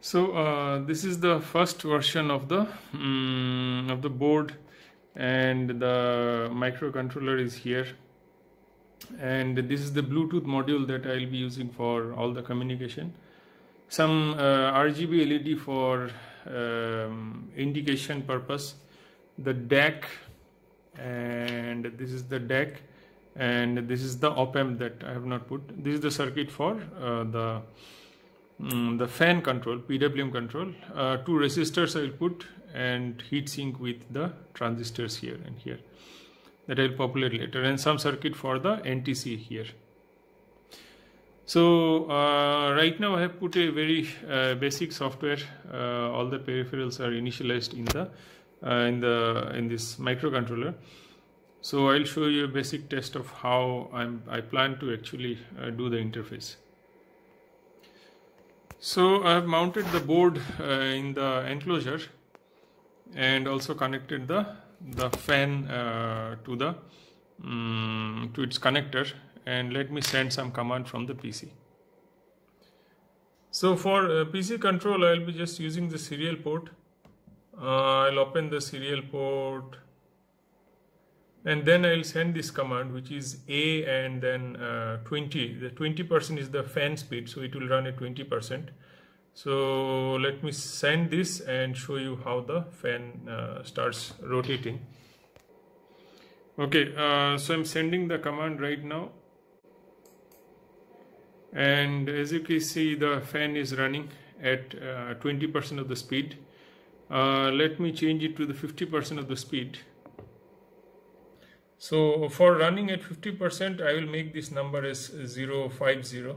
So this is the first version of the board, and the microcontroller is here, and this is the Bluetooth module that I'll be using for all the communication. Some RGB LED for indication purpose, the DAC, and this is the DAC, and this is the op-amp that I have not put. This is the circuit for the fan control, PWM control. Two resistors I will put, and heat sink with the transistors here and here, that I will populate later, and some circuit for the NTC here. So right now I have put a very basic software. All the peripherals are initialized in this microcontroller. So I'll show you a basic test of how I plan to actually do the interface. So I have mounted the board in the enclosure, and also connected the fan to the to its connector, and let me send some command from the PC. So for PC control, I'll be just using the serial port. I'll open the serial port, and then I'll send this command, which is A and then 20. The 20% is the fan speed, so it will run at 20%. So let me send this and show you how the fan starts rotating. Okay, so I'm sending the command right now, and as you can see, the fan is running at 20% of the speed. Let me change it to the 50% of the speed. So for running at 50%, I will make this number as 050,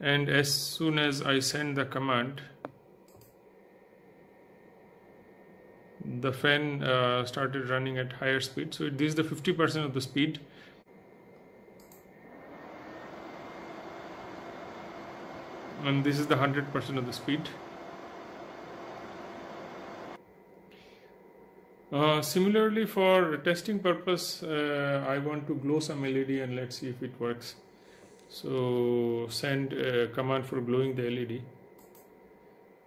and as soon as I send the command, the fan started running at higher speed. So this is the 50% of the speed. And this is the 100% of the speed. Similarly, for testing purpose, I want to glow some LED, and let's see if it works. So send a command for glowing the LED,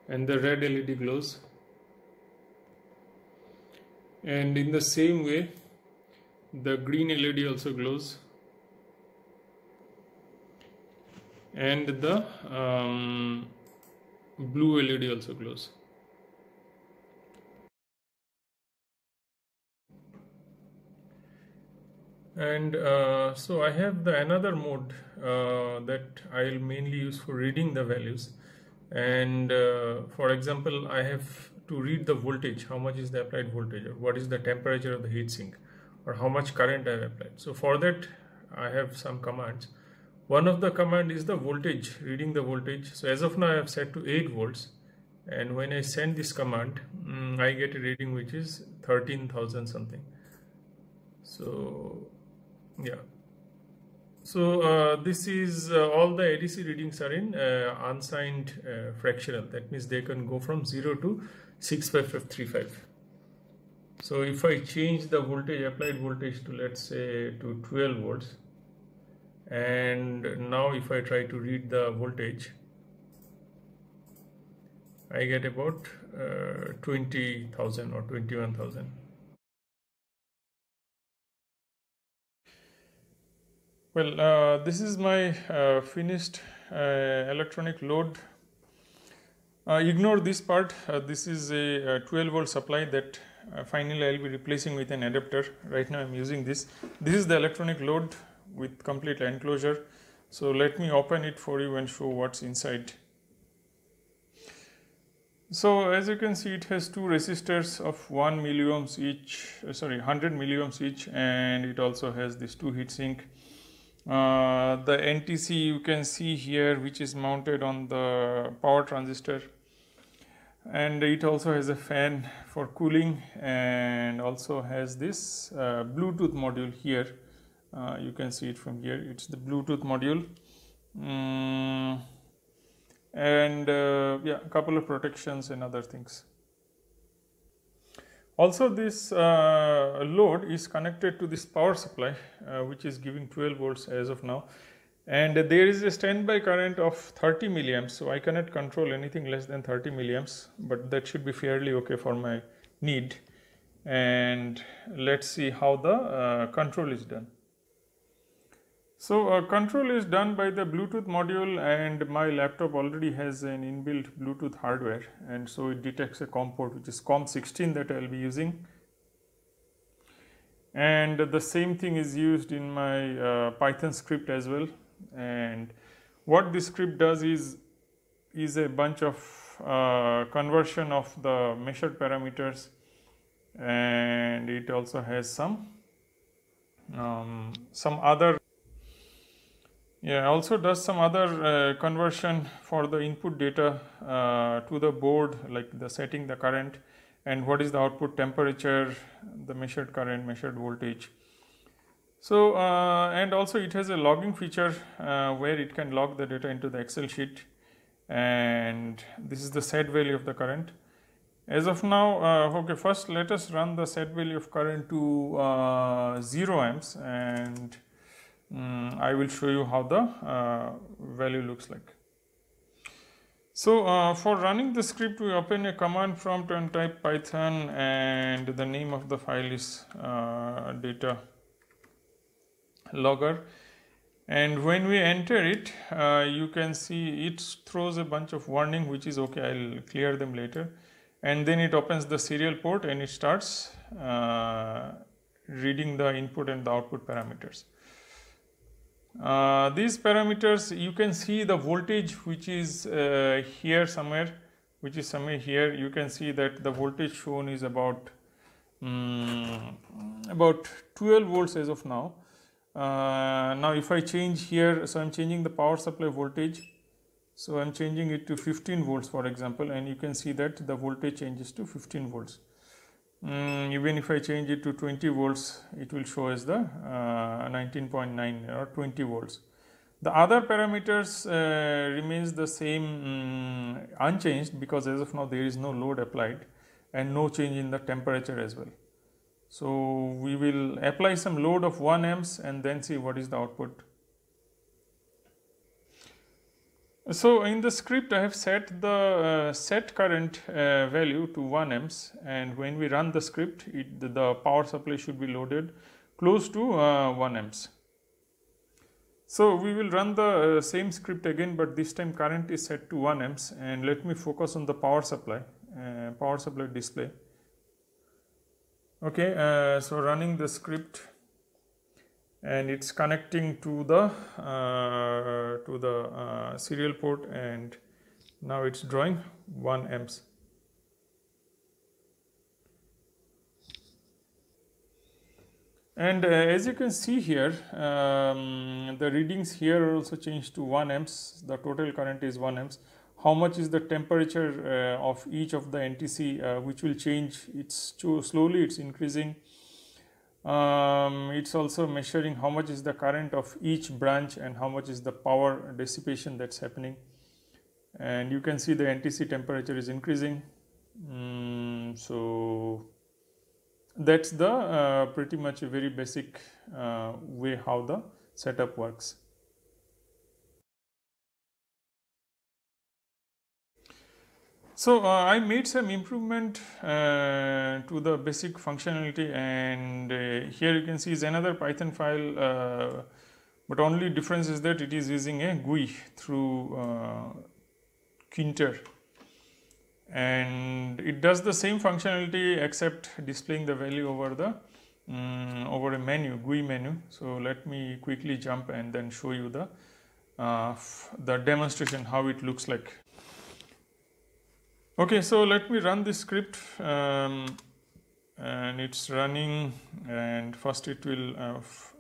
and the red LED glows. And in the same way, the green LED also glows, and the blue LED also glows. And so I have another mode that I'll mainly use for reading the values. And for example, I have to read the voltage, how much is the applied voltage, or what is the temperature of the heatsink, or how much current I have applied. So for that, I have some commands. One of the command is the voltage, reading the voltage. So as of now, I have set to 8 volts. And when I send this command, I get a reading which is 13,000 something. So yeah. So this is all the ADC readings are in unsigned fractional. That means they can go from 0 to 65535. So if I change the voltage, applied voltage, to let's say to 12 volts, and now if I try to read the voltage, I get about 20,000 or 21,000. Well, this is my finished electronic load. Ignore this part. This is a 12 volt supply that finally I will be replacing with an adapter. Right now I am using this. This is the electronic load with complete enclosure. So let me open it for you and show what's inside. So as you can see, it has two resistors of 1 milliohms each, 100 milliohms each, and it also has this two heatsink. The NTC you can see here, which is mounted on the power transistor, and it also has a fan for cooling, and also has this Bluetooth module here. You can see it from here. It's the Bluetooth module, and yeah, a couple of protections and other things. Also, this load is connected to this power supply, which is giving 12 volts as of now, and there is a standby current of 30 milliamps, so I cannot control anything less than 30 milliamps, but that should be fairly okay for my need. And let's see how the control is done. So control is done by the Bluetooth module, and my laptop already has an inbuilt Bluetooth hardware, and so it detects a COM port, which is COM 16 that I will be using. And the same thing is used in my Python script as well. And what this script does is a bunch of conversion of the measured parameters, and it also has also does some other conversion for the input data to the board, like the setting the current and what is the output temperature, the measured current, measured voltage. So and also it has a logging feature where it can log the data into the Excel sheet, and this is the set value of the current. As of now, okay, first let us run the set value of current to 0 amps, and I will show you how the value looks like. So for running the script, we open a command prompt and type Python, and the name of the file is data logger. And when we enter it, you can see it throws a bunch of warning, which is okay, I'll clear them later. And then it opens the serial port and it starts reading the input and the output parameters. These parameters, you can see the voltage, which is here somewhere, you can see that the voltage shown is about 12 volts as of now. Now if I change here, so I'm changing the power supply voltage, so I'm changing it to 15 volts for example, and you can see that the voltage changes to 15 volts. Even if I change it to 20 volts, it will show as the 19.9 or 20 volts. The other parameters remains the same, unchanged, because as of now there is no load applied and no change in the temperature as well. So we will apply some load of 1 amps and then see what is the output. So in the script I have set the set current value to 1 amps, and when we run the script, the power supply should be loaded close to 1 amps. So we will run the same script again, but this time current is set to 1 amps, and let me focus on the power supply display. Okay, so running the script, and it's connecting to the serial port, and now it's drawing 1 amps. And as you can see here, the readings here are also changed to 1 amps. The total current is 1 amps. How much is the temperature of each of the NTC, which will change. It's slowly, it's increasing. It's also measuring how much is the current of each branch and how much is the power dissipation that's happening. And you can see the NTC temperature is increasing. So that's the pretty much a very basic way how the setup works. So I made some improvement to the basic functionality, and here you can see is another Python file, but only difference is that it is using a GUI through Tkinter, and it does the same functionality except displaying the value over the over a menu, GUI menu. So let me quickly jump and then show you the demonstration how it looks like. Okay, so let me run this script, and it's running, and first it will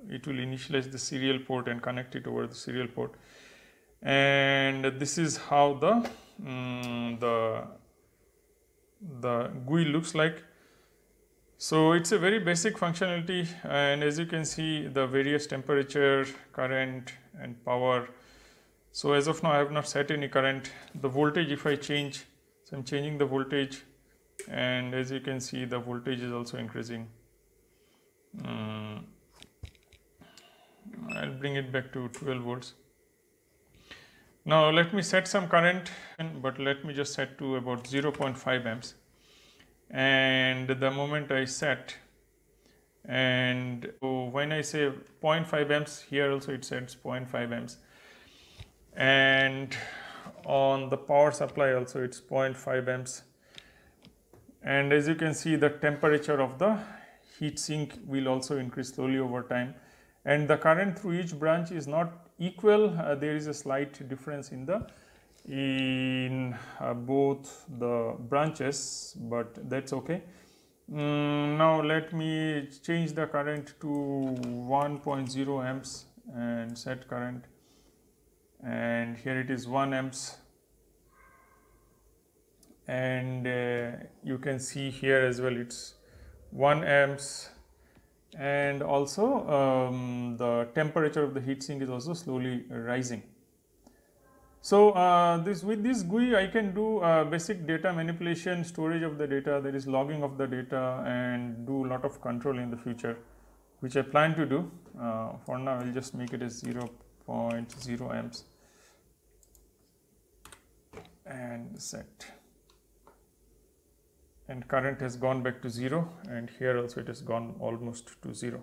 initialize the serial port and connect it over the serial port, and this is how the GUI looks like. So it's a very basic functionality, and as you can see the various temperature, current and power. So as of now I have not set any current. The voltage, if I change, so I'm changing the voltage, and as you can see the voltage is also increasing. I'll bring it back to 12 volts. Now let me set some current, but let me just set to about 0.5 amps. And the moment I set, and when I say 0.5 amps, here also it sets 0.5 amps. And on the power supply also it's 0.5 amps. And as you can see, the temperature of the heat sink will also increase slowly over time. And the current through each branch is not equal. There is a slight difference in both the branches, but that's okay. Now let me change the current to 1.0 amps and set current, and here it is 1 amps. And you can see here as well it's 1 amps, and also the temperature of the heatsink is also slowly rising. So with this GUI I can do basic data manipulation, storage of the data, there is logging of the data, and do a lot of control in the future, which I plan to do. For now I will just make it as 0.0 amps and set. And current has gone back to 0, and here also it has gone almost to 0.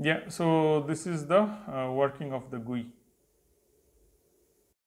Yeah, so this is the working of the GUI.